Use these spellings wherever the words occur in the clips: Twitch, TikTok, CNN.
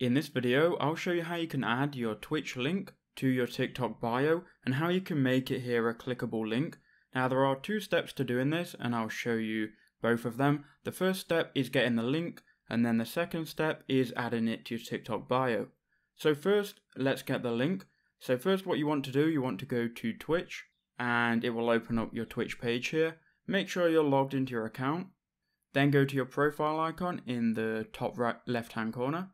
In this video, I'll show you how you can add your Twitch link to your TikTok bio and how you can make it here a clickable link. Now there are two steps to doing this and I'll show you both of them. The first step is getting the link and then the second step is adding it to your TikTok bio. So first, let's get the link. So first what you want to do, you want to go to Twitch and it will open up your Twitch page here. Make sure you're logged into your account. Then go to your profile icon in the top right left hand corner.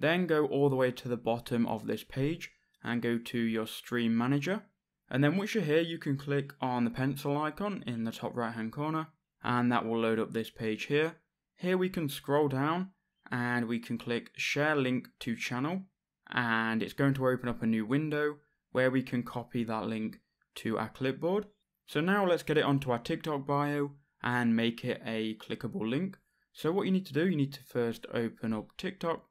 Then go all the way to the bottom of this page and go to your stream manager. And then once you're here, you can click on the pencil icon in the top right hand corner and that will load up this page here. Here we can scroll down and we can click share link to channel and it's going to open up a new window where we can copy that link to our clipboard. So now let's get it onto our TikTok bio and make it a clickable link. So what you need to do, you need to first open up TikTok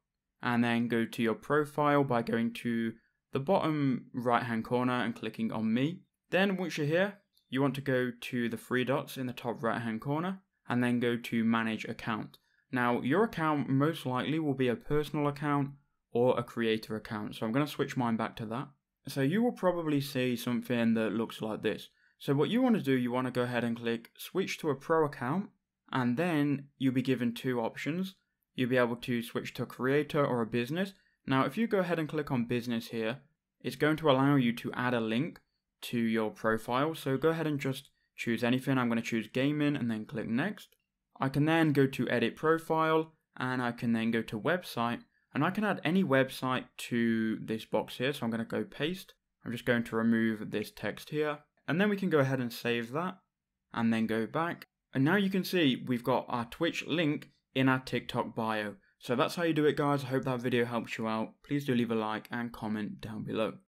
and then go to your profile by going to the bottom right hand corner and clicking on me. Then once you're here, you want to go to the three dots in the top right hand corner and then go to manage account. Now your account most likely will be a personal account or a creator account. So I'm going to switch mine back to that. So you will probably see something that looks like this. So what you want to do, you want to go ahead and click switch to a pro account and then you'll be given two options. You'll be able to switch to a creator or a business. Now if you go ahead and click on business here, it's going to allow you to add a link to your profile. So go ahead and just choose anything. I'm going to choose gaming and then click next. I can then go to edit profile and I can then go to website and I can add any website to this box here. So I'm going to go paste. I'm just going to remove this text here and then we can go ahead and save that and then go back. And now you can see we've got our Twitch link in our TikTok bio. So that's how you do it, guys. I hope that video helps you out. Please do leave a like and comment down below.